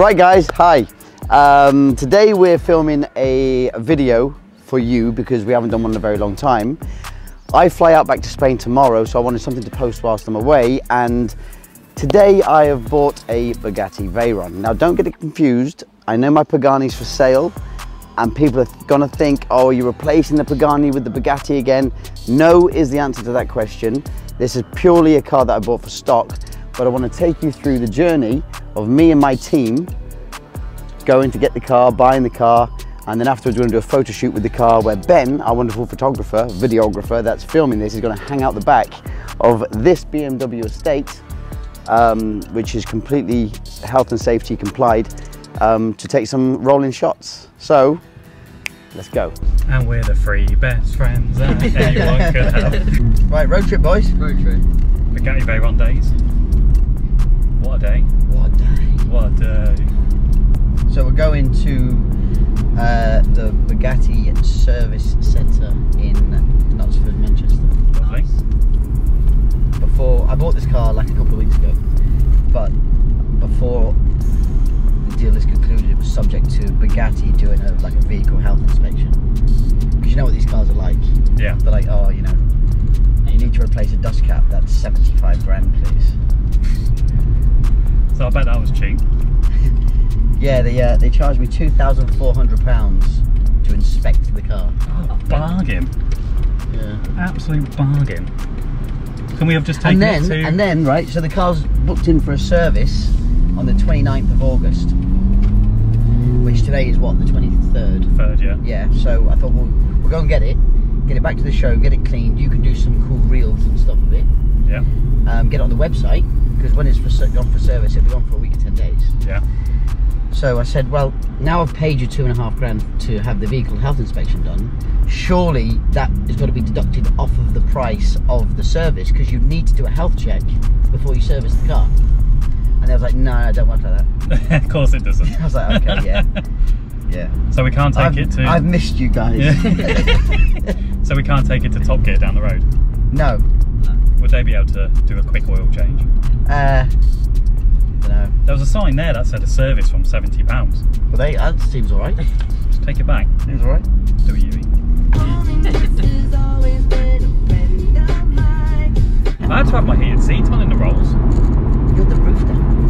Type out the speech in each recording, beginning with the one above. Right guys, hi. Today we're filming a video for you because we haven't done one in a very long time. I fly out back to Spain tomorrow, so I wanted something to post whilst I'm away, and today I have bought a Bugatti Veyron. Now don't get it confused, I know my Pagani's for sale, and people are gonna think, oh, are you replacing the Pagani with the Bugatti again? No is the answer to that question. This is purely a car that I bought for stock, but I wanna take you through the journey of me and my team going to get the car, buying the car, and then afterwards we're gonna do a photo shoot with the car where Ben, our wonderful photographer, videographer that's filming this, is gonna hang out the back of this BMW estate, which is completely health and safety complied, to take some rolling shots. So, let's go. And we're the three best friends that anyone could have. Right, road trip, boys. Road trip. Bugatti Veyron days. What a day. What a day. What a day. So we're going to the Bugatti Service Centre in Knutsford, Manchester. Lovely. Nice. Before, I bought this car like a couple of weeks ago, but before the deal is concluded, it was subject to Bugatti doing a vehicle health inspection, because you know what these cars are like. Yeah. They're like, oh, you know, you need to replace a dust cap. That's 75 grand, please. So I bet that was cheap. Yeah, they charged me £2,400 to inspect the car. Oh, bargain. Yeah. Absolute bargain. Can we have just taken it to? And then, right, so the car's booked in for a service on the 29th of August, which today is what, the 23rd? Third, yeah. Yeah, so I thought we'll go and get it back to the show, get it cleaned, you can do some cool reels and stuff with it. Yeah. Get it on the website, because when it's gone for service, it'll be gone for a week or 10 days. Yeah. So I said, well, now I've paid you £2,500 to have the vehicle health inspection done, surely that is going to be deducted off of the price of the service, because you need to do a health check before you service the car. And they was like, no, I don't work like that. Of course it doesn't. I was like, okay, yeah. Yeah. So we can't take it to... I've missed you guys. Yeah. So we can't take it to Top Gear down the road? No. Would they be able to do a quick oil change? No. There was a sign there that said a service from £70. Well, that seems alright. Just take it back. Seems alright. Do what you mean. I had to have my heated seat on in the rolls. You got the roof down.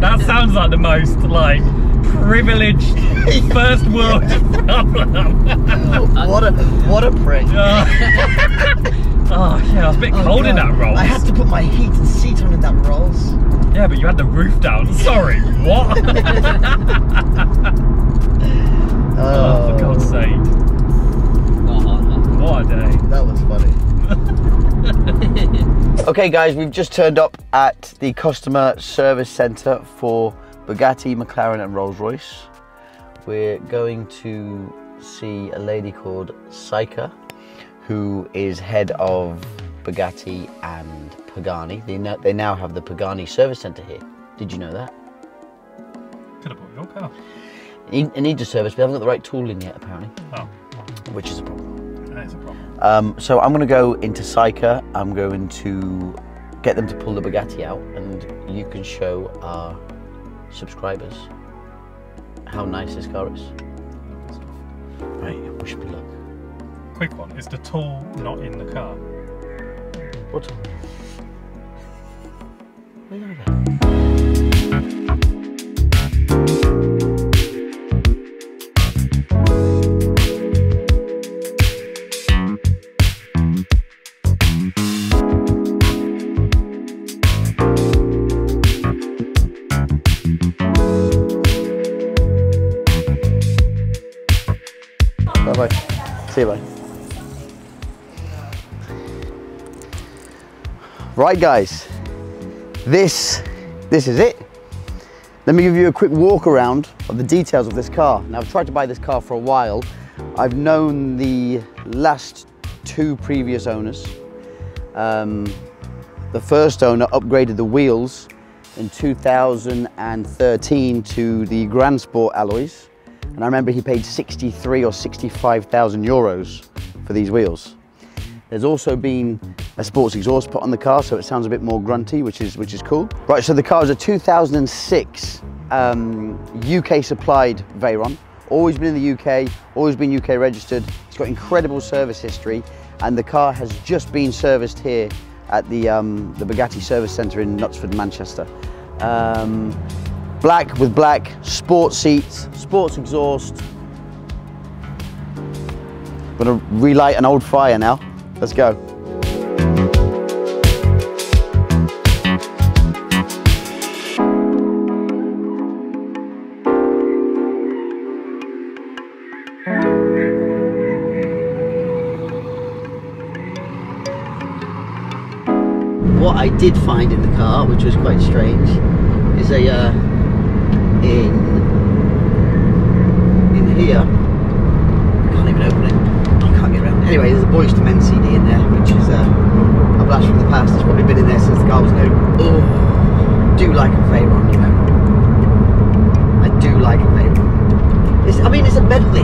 That sounds like the most privileged first world problem. Oh, what a prick. Oh yeah, I was a bit cold in that Rolls. I had to put my heated seat on in that Rolls. Yeah, but you had the roof down. Sorry, what? Oh, for God's sake. What a day. That was funny. Okay guys, we've just turned up at the customer service centre for Bugatti, McLaren and Rolls-Royce. We're going to see a lady called Saika, who is head of Bugatti and Pagani. They now have the Pagani service centre here. Did you know that? Could have bought your car. It needs a service, we haven't got the right tooling yet apparently. Oh. Which is a problem. That is a problem. So I'm going to go into Saika. I'm going to get them to pull the Bugatti out, and you can show our subscribers how nice this car is. Right, wish me luck. Quick one, is the tool not in the car? What? Where are they? See you, bye. Right guys, this is it. Let me give you a quick walk around of the details of this car. Now I've tried to buy this car for a while. I've known the last two previous owners. The first owner upgraded the wheels in 2013 to the Grand Sport alloys. And I remember he paid 63 or 65,000 euros for these wheels. There's also been a sports exhaust put on the car, so it sounds a bit more grunty, which is cool. Right, so the car is a 2006 UK supplied Veyron, always been in the UK, always been UK registered. It's got incredible service history, and the car has just been serviced here at the Bugatti Service Centre in Knutsford, Manchester. Black with black, sport seats, sports exhaust. I'm gonna relight an old fire now. Let's go. What I did find in the car, which was quite strange, is a in here. I can't even open it. Anyway, there's a Boyz II Men CD in there, which is a blast from the past. It's probably been in there since the car was new. Oh, I do like a Veyron, you know. I do like a Veyron. It's, I mean, it's a Bentley.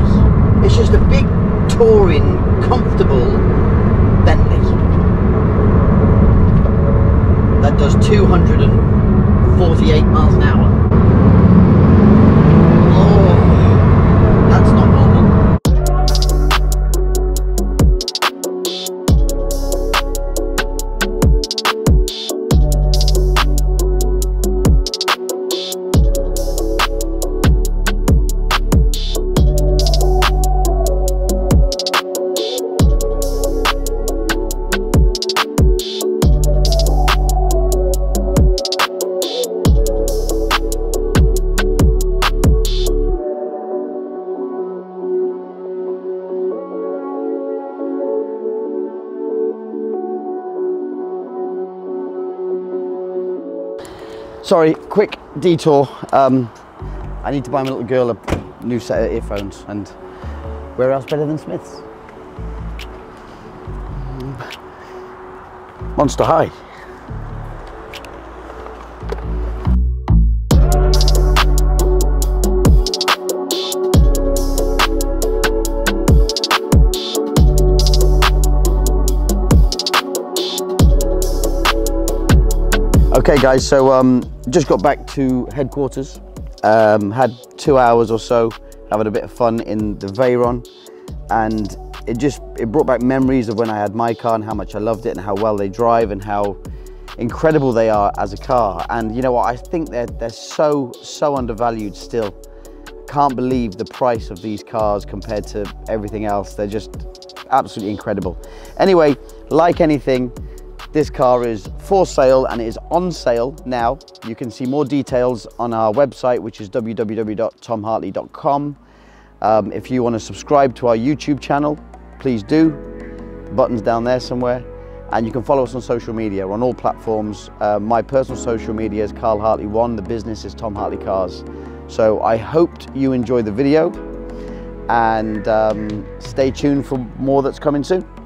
It's just a big, touring, comfortable Bentley. That does 248 miles an hour. Oh, that's not normal. Sorry, quick detour. I need to buy my little girl a new set of earphones, and where else better than Smith's? Monster High. Okay guys, so just got back to headquarters, had 2 hours or so, having a bit of fun in the Veyron, and it brought back memories of when I had my car and how much I loved it and how well they drive and how incredible they are as a car. And you know what, I think they're so undervalued still. Can't believe the price of these cars compared to everything else. They're just absolutely incredible. Anyway, like anything, this car is for sale and it is on sale now. You can see more details on our website, which is www.tomhartley.com. If you want to subscribe to our YouTube channel, please do. The button's down there somewhere. And you can follow us on social media. We're on all platforms. My personal social media is Carl Hartley One. The business is Tom Hartley Cars. So I hoped you enjoyed the video, and stay tuned for more that's coming soon.